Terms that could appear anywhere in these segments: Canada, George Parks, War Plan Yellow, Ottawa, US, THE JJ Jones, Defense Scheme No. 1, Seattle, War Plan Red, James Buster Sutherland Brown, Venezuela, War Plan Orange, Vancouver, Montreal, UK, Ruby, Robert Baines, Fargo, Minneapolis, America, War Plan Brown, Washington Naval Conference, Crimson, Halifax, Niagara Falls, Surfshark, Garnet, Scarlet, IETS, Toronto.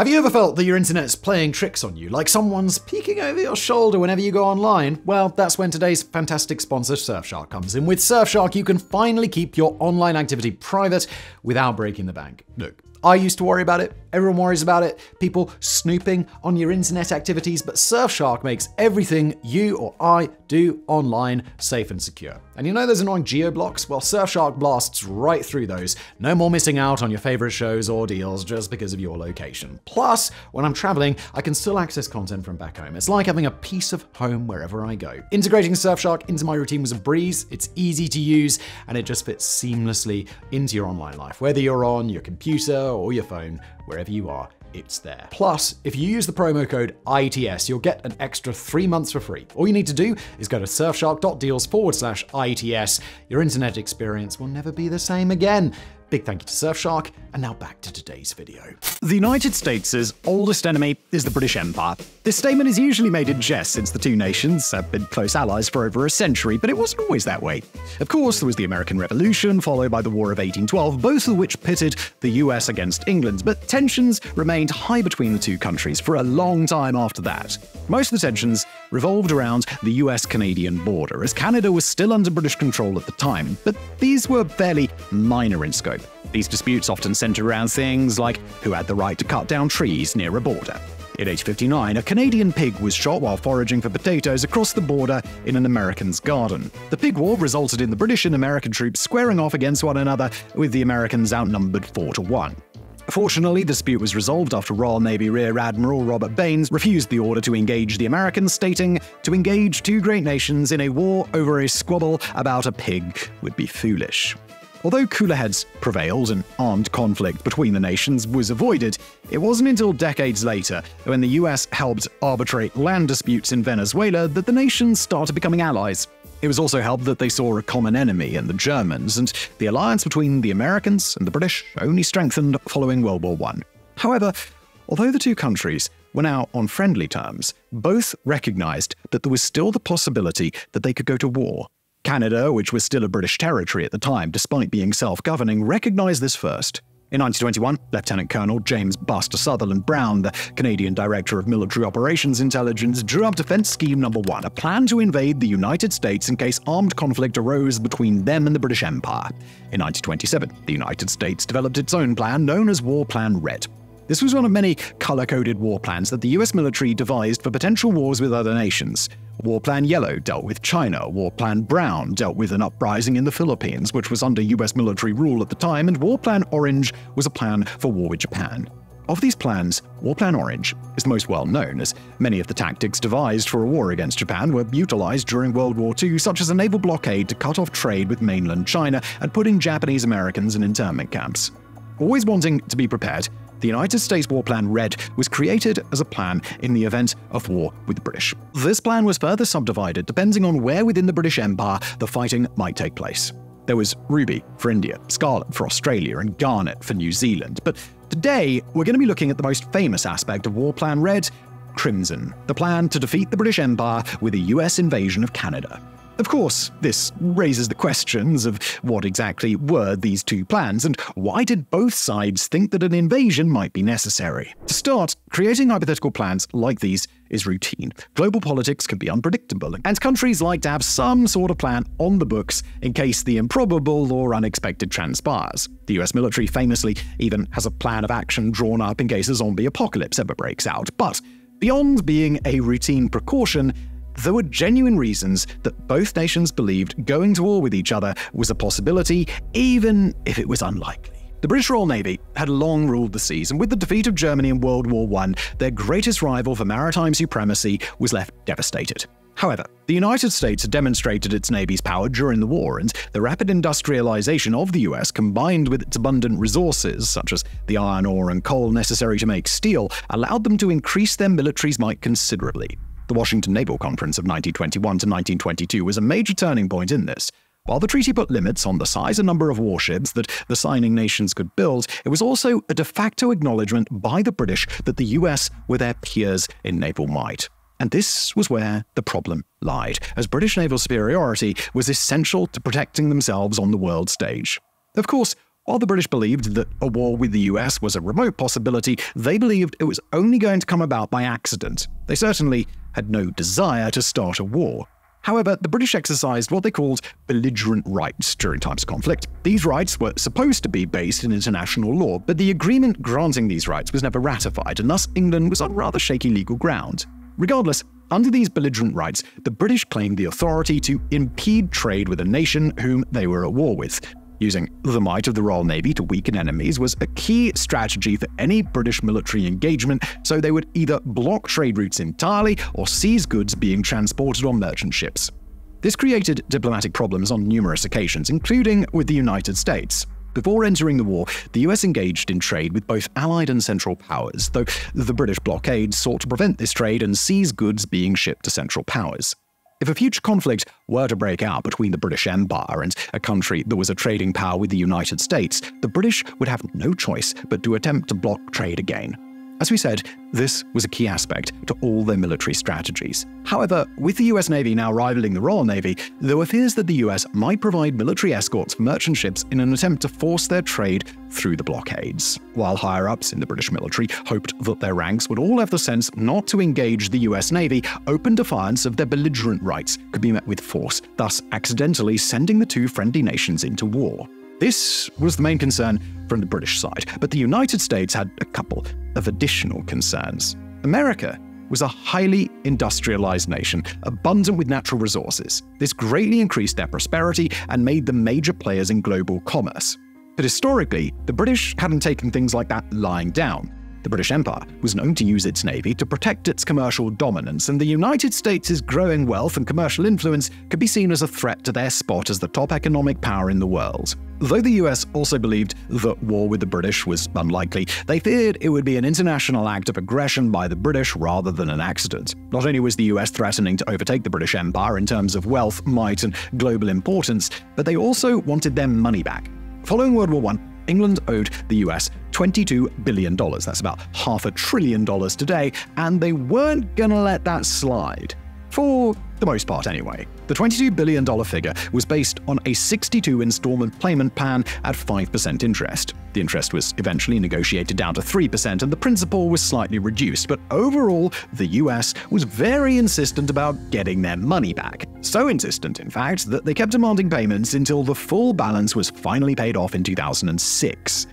Have you ever felt that your internet's playing tricks on you, like someone's peeking over your shoulder whenever you go online? Well, that's when today's fantastic sponsor Surfshark comes in. With Surfshark, you can finally keep your online activity private without breaking the bank. Look, I used to worry about it, everyone worries about it, people snooping on your internet activities, but Surfshark makes everything you or I do online safe and secure. And you know those annoying geo-blocks? Well, Surfshark blasts right through those. No more missing out on your favorite shows or deals just because of your location. Plus, when I'm traveling, I can still access content from back home. It's like having a piece of home wherever I go. Integrating Surfshark into my routine was a breeze, it's easy to use, and it just fits seamlessly into your online life. Whether you're on your computer or your phone, wherever you are, it's there. Plus, if you use the promo code IETS, you'll get an extra 3 months for free. All you need to do is go to surfshark.deals/IETS. Your internet experience will never be the same again. Big thank you to Surfshark, and now back to today's video. The United States' oldest enemy is the British Empire. This statement is usually made in jest since the two nations have been close allies for over a century, but it wasn't always that way. Of course, there was the American Revolution, followed by the War of 1812, both of which pitted the US against England, but tensions remained high between the two countries for a long time after that. Most of the tensions revolved around the US-Canadian border, as Canada was still under British control at the time, but these were fairly minor in scope. These disputes often centre around things like who had the right to cut down trees near a border. In 1859, a Canadian pig was shot while foraging for potatoes across the border in an American's garden. The Pig War resulted in the British and American troops squaring off against one another, with the Americans outnumbered 4-1. Fortunately, the dispute was resolved after Royal Navy Rear Admiral Robert Baines refused the order to engage the Americans, stating, "To engage two great nations in a war over a squabble about a pig would be foolish." Although cooler heads prevailed and armed conflict between the nations was avoided, it wasn't until decades later, when the US helped arbitrate land disputes in Venezuela, that the nations started becoming allies. It was also helped that they saw a common enemy in the Germans, and the alliance between the Americans and the British only strengthened following World War I. However, although the two countries were now on friendly terms, both recognized that there was still the possibility that they could go to war. Canada, which was still a British territory at the time, despite being self-governing, recognized this first. In 1921, Lieutenant Colonel James Buster Sutherland Brown, the Canadian Director of Military Operations Intelligence, drew up Defense Scheme No. 1, a plan to invade the United States in case armed conflict arose between them and the British Empire. In 1927, the United States developed its own plan, known as War Plan Red. This was one of many color-coded war plans that the US military devised for potential wars with other nations. War Plan Yellow dealt with China, War Plan Brown dealt with an uprising in the Philippines, which was under US military rule at the time, and War Plan Orange was a plan for war with Japan. Of these plans, War Plan Orange is the most well-known, as many of the tactics devised for a war against Japan were utilized during World War II, such as a naval blockade to cut off trade with mainland China and putting Japanese Americans in internment camps. Always wanting to be prepared, the United States War Plan Red was created as a plan in the event of war with the British. This plan was further subdivided depending on where within the British Empire the fighting might take place. There was Ruby for India, Scarlet for Australia, and Garnet for New Zealand. But today, we're going to be looking at the most famous aspect of War Plan Red, Crimson, the plan to defeat the British Empire with a US invasion of Canada. Of course, this raises the questions of what exactly were these two plans, and why did both sides think that an invasion might be necessary? To start, creating hypothetical plans like these is routine. Global politics can be unpredictable, and countries like to have some sort of plan on the books in case the improbable or unexpected transpires. The US military famously even has a plan of action drawn up in case a zombie apocalypse ever breaks out. But beyond being a routine precaution, there were genuine reasons that both nations believed going to war with each other was a possibility, even if it was unlikely. The British Royal Navy had long ruled the seas, and with the defeat of Germany in World War I, their greatest rival for maritime supremacy was left devastated. However, the United States had demonstrated its Navy's power during the war, and the rapid industrialization of the US, combined with its abundant resources, such as the iron ore and coal necessary to make steel, allowed them to increase their military's might considerably. The Washington Naval Conference of 1921 to 1922 was a major turning point in this. While the treaty put limits on the size and number of warships that the signing nations could build, it was also a de facto acknowledgement by the British that the US were their peers in naval might. And this was where the problem lied, as British naval superiority was essential to protecting themselves on the world stage. Of course, While the British believed that a war with the US was a remote possibility, they believed it was only going to come about by accident. They certainly had no desire to start a war. However, the British exercised what they called belligerent rights during times of conflict. These rights were supposed to be based in international law, but the agreement granting these rights was never ratified, and thus England was on rather shaky legal ground. Regardless, under these belligerent rights, the British claimed the authority to impede trade with a nation whom they were at war with. Using the might of the Royal Navy to weaken enemies was a key strategy for any British military engagement, so they would either block trade routes entirely or seize goods being transported on merchant ships. This created diplomatic problems on numerous occasions, including with the United States. Before entering the war, the US engaged in trade with both Allied and Central Powers, though the British blockade sought to prevent this trade and seize goods being shipped to Central Powers. If a future conflict were to break out between the British Empire and a country that was a trading power with the United States, the British would have no choice but to attempt to block trade again. As we said, this was a key aspect to all their military strategies. However, with the US Navy now rivaling the Royal Navy, there were fears that the US might provide military escorts for merchant ships in an attempt to force their trade through the blockades. While higher-ups in the British military hoped that their ranks would all have the sense not to engage the US Navy, open defiance of their belligerent rights could be met with force, thus accidentally sending the two friendly nations into war. This was the main concern from the British side, but the United States had a couple of additional concerns. America was a highly industrialized nation, abundant with natural resources. This greatly increased their prosperity and made them major players in global commerce. But historically, the British hadn't taken things like that lying down. The British Empire was known to use its navy to protect its commercial dominance, and the United States' growing wealth and commercial influence could be seen as a threat to their spot as the top economic power in the world. Though the US also believed that war with the British was unlikely, they feared it would be an international act of aggression by the British rather than an accident. Not only was the US threatening to overtake the British Empire in terms of wealth, might, and global importance, but they also wanted their money back. Following World War I, England owed the US $22 billion, that's about $500 billion today, and they weren't gonna let that slide. For the most part, anyway. The $22 billion figure was based on a 62-installment payment plan at 5% interest. The interest was eventually negotiated down to 3%, and the principal was slightly reduced, but overall, the US was very insistent about getting their money back. So insistent, in fact, that they kept demanding payments until the full balance was finally paid off in 2006.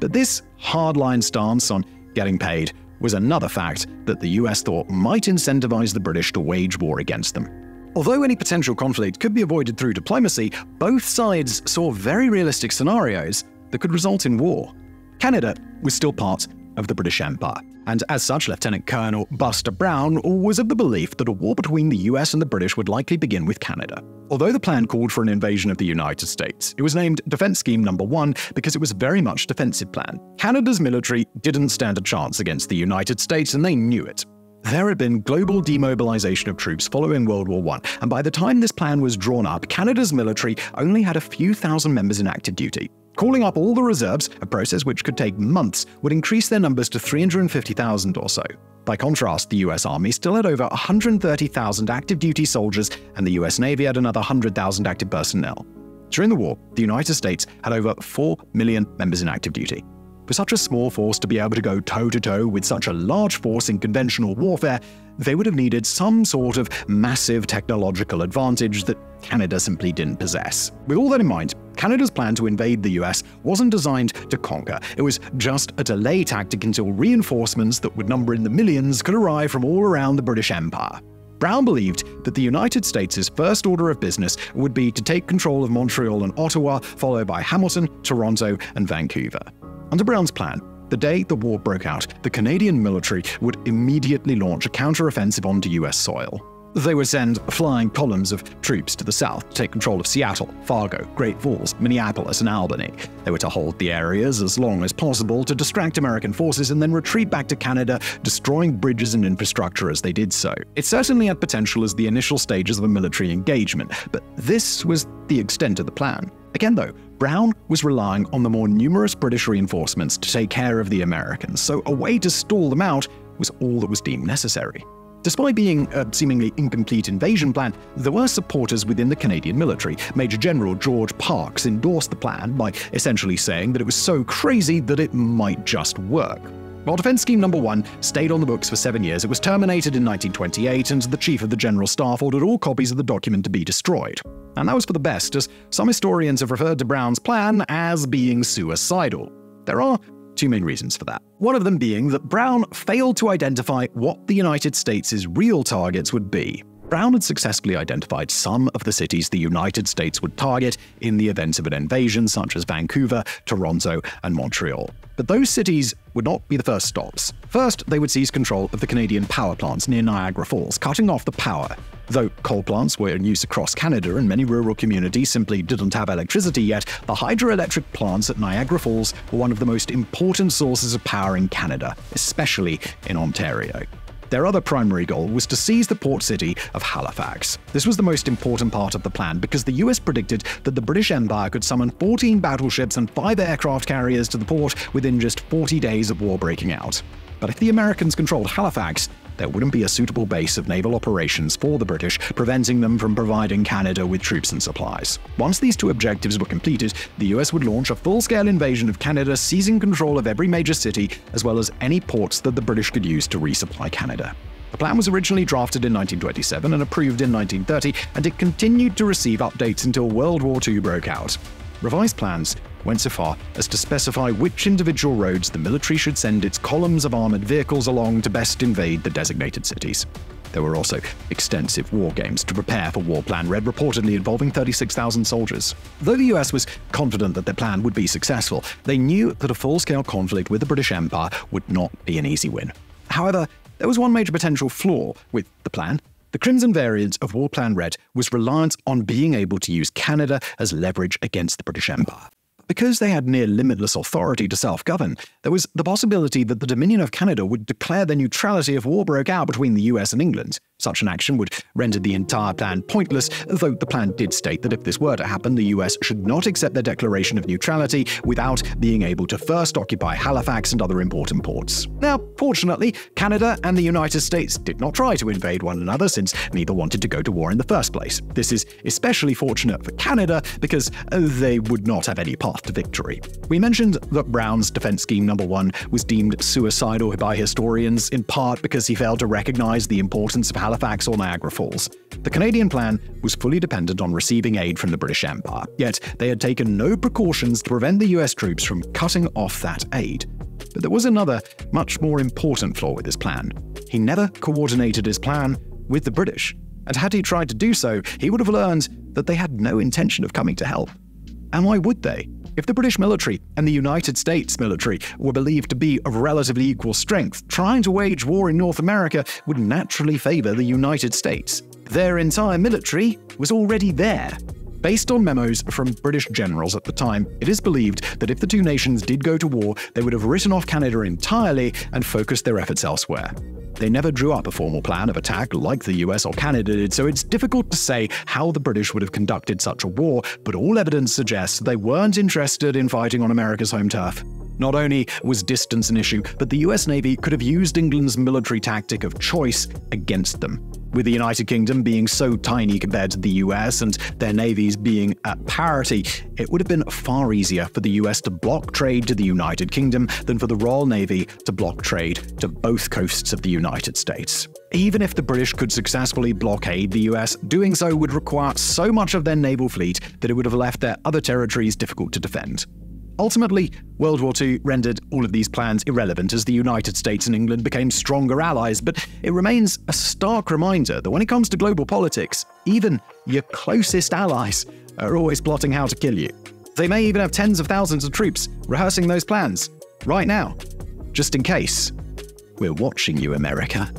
But this hardline stance on getting paid was another fact that the US thought might incentivize the British to wage war against them. Although any potential conflict could be avoided through diplomacy, both sides saw very realistic scenarios that could result in war. Canada was still part of the British Empire, and as such, Lieutenant Colonel Buster Brown was of the belief that a war between the US and the British would likely begin with Canada. Although the plan called for an invasion of the United States, it was named Defense Scheme No. 1 because it was very much a defensive plan. Canada's military didn't stand a chance against the United States, and they knew it. There had been global demobilization of troops following World War I, and by the time this plan was drawn up, Canada's military only had a few thousand members in active duty. Calling up all the reserves, a process which could take months, would increase their numbers to 350,000 or so. By contrast, the US Army still had over 130,000 active duty soldiers, and the US Navy had another 100,000 active personnel. During the war, the United States had over 4 million members in active duty. For such a small force to be able to go toe-to-toe with such a large force in conventional warfare, they would have needed some sort of massive technological advantage that Canada simply didn't possess. With all that in mind, Canada's plan to invade the US wasn't designed to conquer. It was just a delay tactic until reinforcements that would number in the millions could arrive from all around the British Empire. Brown believed that the United States' first order of business would be to take control of Montreal and Ottawa, followed by Hamilton, Toronto, and Vancouver. Under Brown's plan, the day the war broke out, the Canadian military would immediately launch a counteroffensive onto US soil. They would send flying columns of troops to the south to take control of Seattle, Fargo, Great Falls, Minneapolis, and Albany. They were to hold the areas as long as possible to distract American forces and then retreat back to Canada, destroying bridges and infrastructure as they did so. It certainly had potential as the initial stages of a military engagement, but this was the extent of the plan. Again though, Brown was relying on the more numerous British reinforcements to take care of the Americans, so a way to stall them out was all that was deemed necessary. Despite being a seemingly incomplete invasion plan, there were supporters within the Canadian military. Major General George Parks endorsed the plan by essentially saying that it was so crazy that it might just work. While Defense Scheme No. 1 stayed on the books for 7 years, it was terminated in 1928, and the Chief of the General Staff ordered all copies of the document to be destroyed. And that was for the best, as some historians have referred to Brown's plan as being suicidal. There are two main reasons for that. One of them being that Brown failed to identify what the United States' real targets would be. Brown had successfully identified some of the cities the United States would target in the event of an invasion, such as Vancouver, Toronto, and Montreal. But those cities would not be the first stops. First, they would seize control of the Canadian power plants near Niagara Falls, cutting off the power. Though coal plants were in use across Canada and many rural communities simply didn't have electricity yet, the hydroelectric plants at Niagara Falls were one of the most important sources of power in Canada, especially in Ontario. Their other primary goal was to seize the port city of Halifax. This was the most important part of the plan because the US predicted that the British Empire could summon 14 battleships and 5 aircraft carriers to the port within just 40 days of war breaking out. But if the Americans controlled Halifax, there wouldn't be a suitable base of naval operations for the British, preventing them from providing Canada with troops and supplies. Once these two objectives were completed, the US would launch a full-scale invasion of Canada, seizing control of every major city, as well as any ports that the British could use to resupply Canada. The plan was originally drafted in 1927 and approved in 1930, and it continued to receive updates until World War II broke out. Revised plans went so far as to specify which individual roads the military should send its columns of armored vehicles along to best invade the designated cities. There were also extensive war games to prepare for War Plan Red, reportedly involving 36,000 soldiers. Though the US was confident that their plan would be successful, they knew that a full-scale conflict with the British Empire would not be an easy win. However, there was one major potential flaw with the plan. The Crimson variant of War Plan Red was reliant on being able to use Canada as leverage against the British Empire. Because they had near limitless authority to self-govern, there was the possibility that the Dominion of Canada would declare their neutrality if war broke out between the US and England. Such an action would render the entire plan pointless, though the plan did state that if this were to happen, the US should not accept their declaration of neutrality without being able to first occupy Halifax and other important ports. Now, fortunately, Canada and the United States did not try to invade one another, since neither wanted to go to war in the first place. This is especially fortunate for Canada because they would not have any path to victory. We mentioned that Brown's Defense Scheme No. 1 was deemed suicidal by historians, in part because he failed to recognize the importance of Halifax or Niagara Falls. The Canadian plan was fully dependent on receiving aid from the British Empire, yet they had taken no precautions to prevent the US troops from cutting off that aid. But there was another, much more important flaw with his plan. He never coordinated his plan with the British, and had he tried to do so, he would have learned that they had no intention of coming to help. And why would they? If the British military and the United States military were believed to be of relatively equal strength, trying to wage war in North America would naturally favor the United States. Their entire military was already there. Based on memos from British generals at the time, it is believed that if the two nations did go to war, they would have written off Canada entirely and focused their efforts elsewhere. They never drew up a formal plan of attack like the US or Canada did, so it's difficult to say how the British would have conducted such a war, but all evidence suggests they weren't interested in fighting on America's home turf. Not only was distance an issue, but the US Navy could have used England's military tactic of choice against them. With the United Kingdom being so tiny compared to the US and their navies being at parity, it would have been far easier for the US to block trade to the United Kingdom than for the Royal Navy to block trade to both coasts of the United States. Even if the British could successfully blockade the US, doing so would require so much of their naval fleet that it would have left their other territories difficult to defend. Ultimately, World War II rendered all of these plans irrelevant as the United States and England became stronger allies, but it remains a stark reminder that when it comes to global politics, even your closest allies are always plotting how to kill you. They may even have tens of thousands of troops rehearsing those plans right now, just in case. We're watching you, America.